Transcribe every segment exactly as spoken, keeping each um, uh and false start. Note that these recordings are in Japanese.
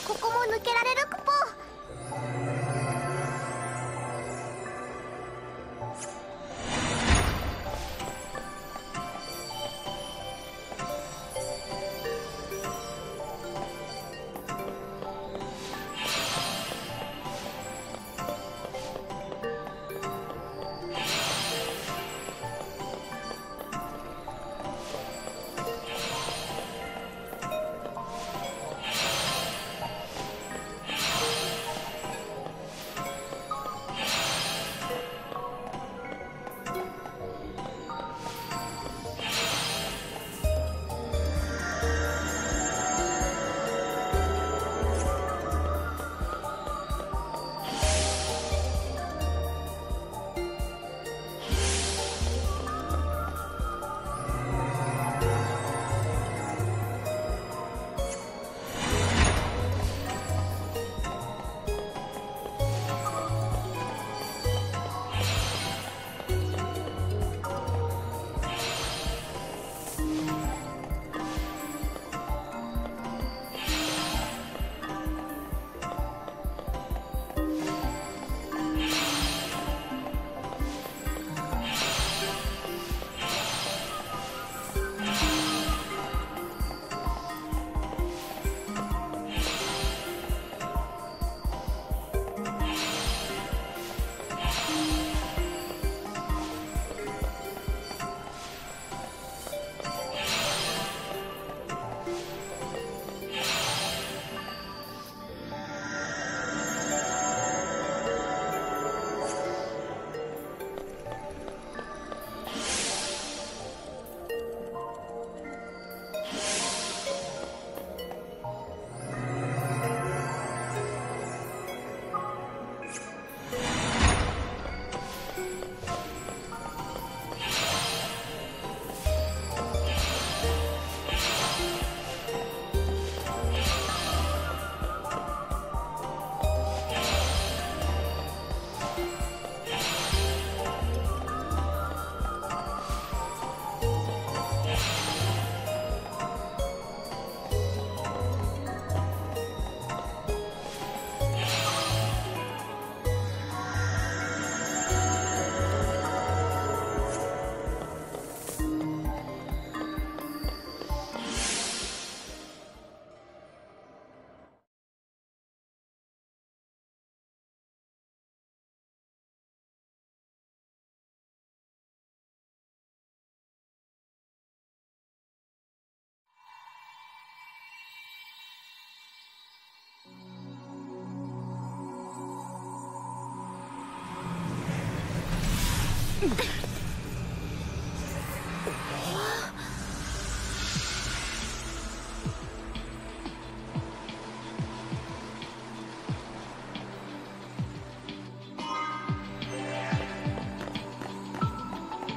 らここも抜けられるクポ。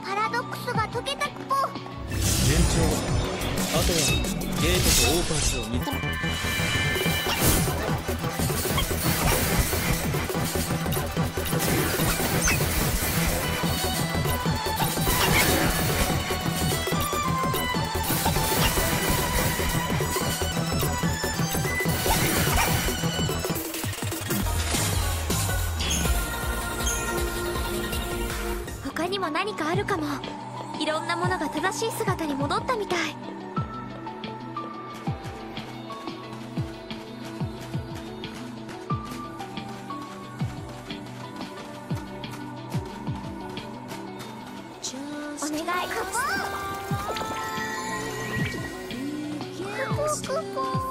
パラドックスが解けたクポ。順調。あとはゲートとオーパースを見何かあるかも。いろんなものが正しい姿に戻ったみたい。お願いクポー、クポー、クポー。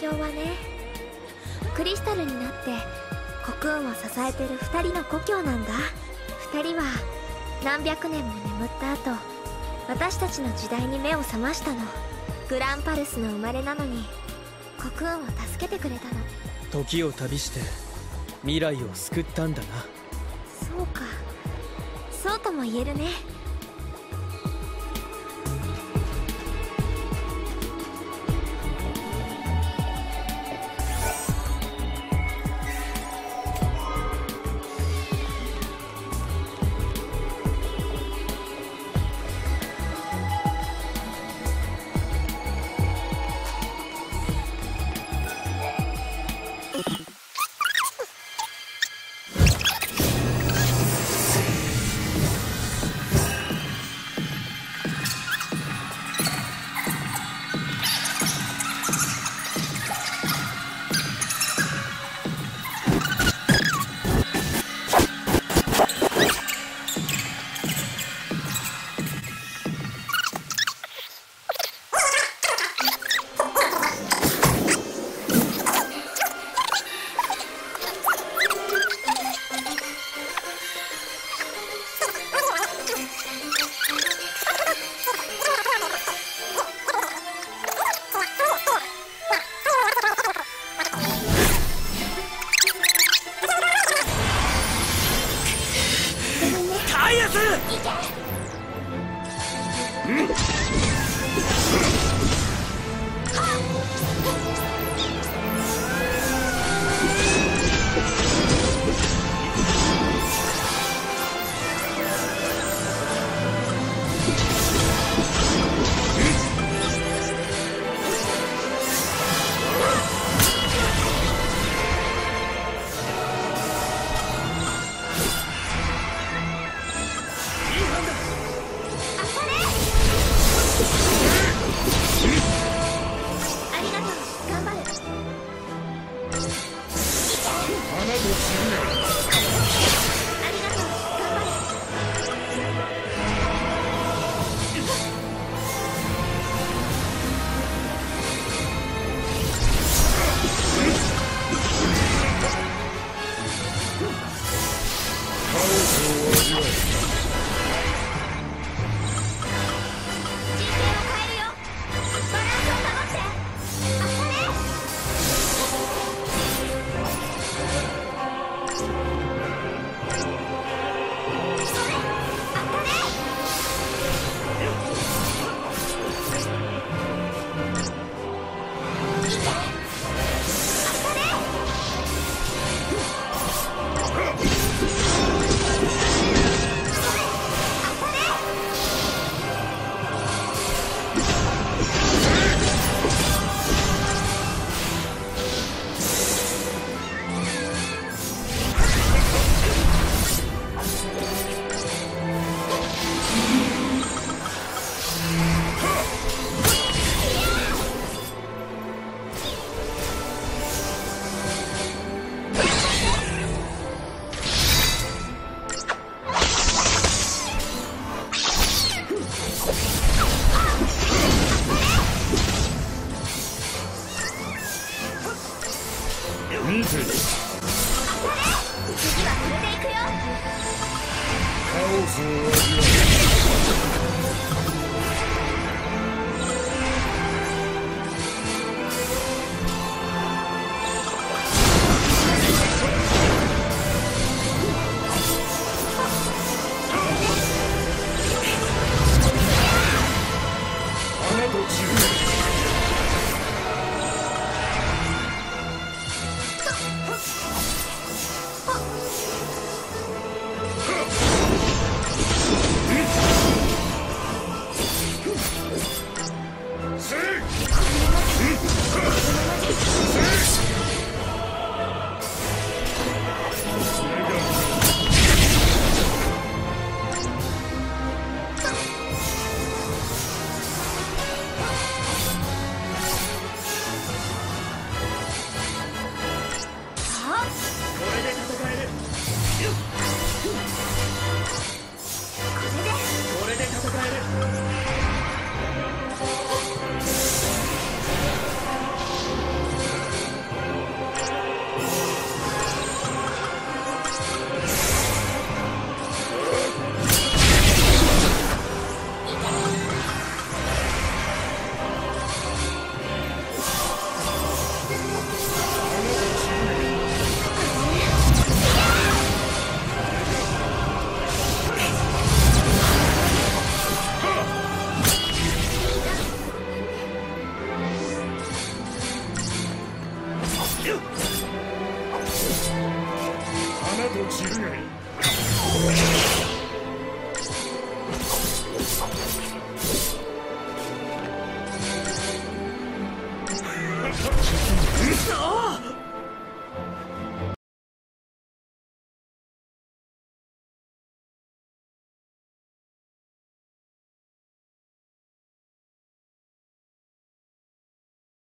今日はね、クリスタルになって国運を支えてるふたりの故郷なんだ。ふたりは何百年も眠った後、私たちの時代に目を覚ましたの。グランパルスの生まれなのに国運を助けてくれたの。時を旅して未来を救ったんだな。そうか、そうとも言えるね。つ。花と散るがいい。